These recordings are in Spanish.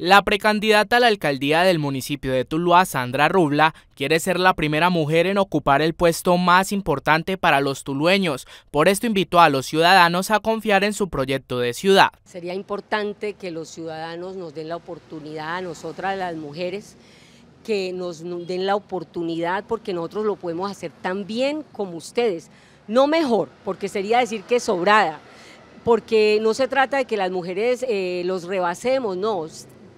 La precandidata a la alcaldía del municipio de Tuluá, Sandra Arrubla, quiere ser la primera mujer en ocupar el puesto más importante para los tulueños. Por esto invitó a los ciudadanos a confiar en su proyecto de ciudad. Sería importante que los ciudadanos nos den la oportunidad, a nosotras las mujeres, que nos den la oportunidad, porque nosotros lo podemos hacer tan bien como ustedes. No mejor, porque sería decir que sobrada, porque no se trata de que las mujeres los rebasemos, no.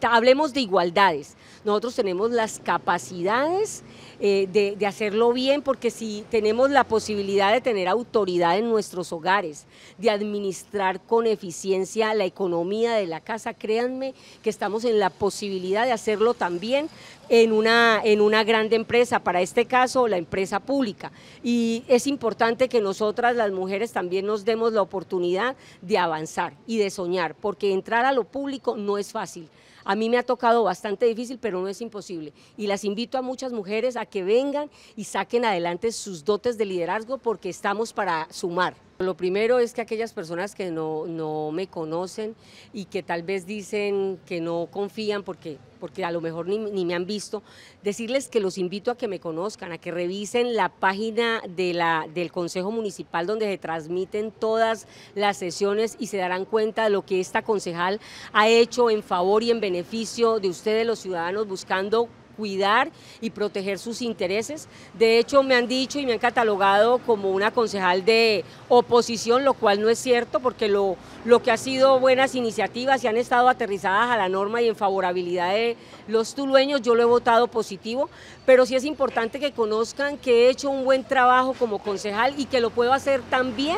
Hablemos de igualdades. Nosotros tenemos las capacidades de hacerlo bien, porque si tenemos la posibilidad de tener autoridad en nuestros hogares, de administrar con eficiencia la economía de la casa, créanme que estamos en la posibilidad de hacerlo también en una grande empresa, para este caso la empresa pública. Y es importante que nosotras las mujeres también nos demos la oportunidad de avanzar y de soñar, porque entrar a lo público no es fácil. A mí me ha tocado bastante difícil, pero no es imposible. Y las invito a muchas mujeres a que vengan y saquen adelante sus dotes de liderazgo, porque estamos para sumar. Lo primero es que aquellas personas que no me conocen y que tal vez dicen que no confían porque a lo mejor ni me han visto, decirles que los invito a que me conozcan, a que revisen la página del Consejo Municipal, donde se transmiten todas las sesiones, y se darán cuenta de lo que esta concejal ha hecho en favor y en beneficio de ustedes los ciudadanos, buscando cuidar y proteger sus intereses. De hecho, me han dicho y me han catalogado como una concejal de oposición, lo cual no es cierto, porque lo que ha sido buenas iniciativas y han estado aterrizadas a la norma y en favorabilidad de los tulueños, yo lo he votado positivo, pero sí es importante que conozcan que he hecho un buen trabajo como concejal y que lo puedo hacer también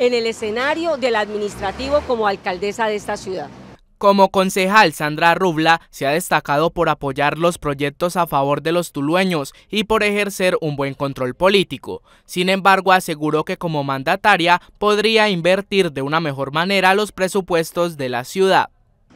en el escenario del administrativo como alcaldesa de esta ciudad. Como concejal, Sandra Arrubla se ha destacado por apoyar los proyectos a favor de los tulueños y por ejercer un buen control político. Sin embargo, aseguró que como mandataria podría invertir de una mejor manera los presupuestos de la ciudad.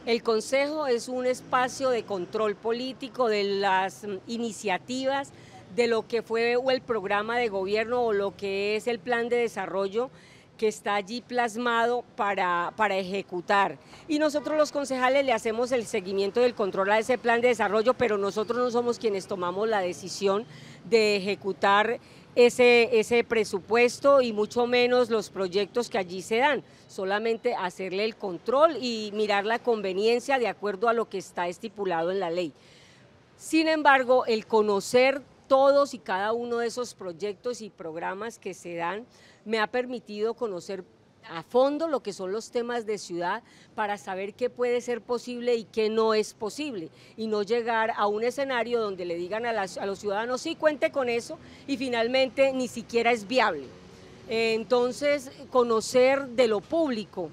El Consejo es un espacio de control político de las iniciativas, de lo que fue el programa de gobierno o lo que es el plan de desarrollo que está allí plasmado para ejecutar. Y nosotros los concejales le hacemos el seguimiento y el control a ese plan de desarrollo, pero nosotros no somos quienes tomamos la decisión de ejecutar ese presupuesto, y mucho menos los proyectos que allí se dan, solamente hacerle el control y mirar la conveniencia de acuerdo a lo que está estipulado en la ley. Sin embargo, el conocer todos y cada uno de esos proyectos y programas que se dan me ha permitido conocer a fondo lo que son los temas de ciudad, para saber qué puede ser posible y qué no es posible, y no llegar a un escenario donde le digan a los ciudadanos sí, cuente con eso, y finalmente ni siquiera es viable. Entonces, conocer de lo público,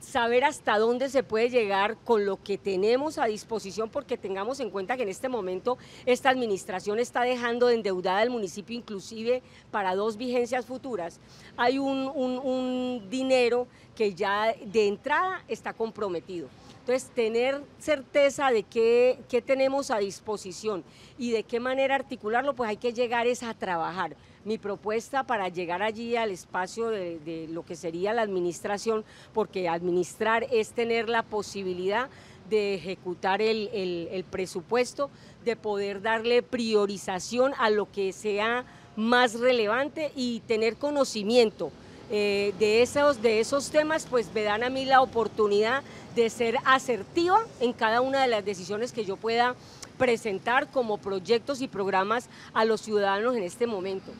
saber hasta dónde se puede llegar con lo que tenemos a disposición, porque tengamos en cuenta que en este momento esta administración está dejando endeudada al municipio, inclusive para 2 vigencias futuras. Hay un dinero que ya de entrada está comprometido. Entonces, tener certeza de qué tenemos a disposición y de qué manera articularlo, pues hay que llegar es a trabajar. Mi propuesta para llegar allí al espacio de lo que sería la administración, porque administrar es tener la posibilidad de ejecutar el presupuesto, de poder darle priorización a lo que sea más relevante y tener conocimiento de esos temas, pues me dan a mí la oportunidad de ser asertiva en cada una de las decisiones que yo pueda presentar como proyectos y programas a los ciudadanos en este momento.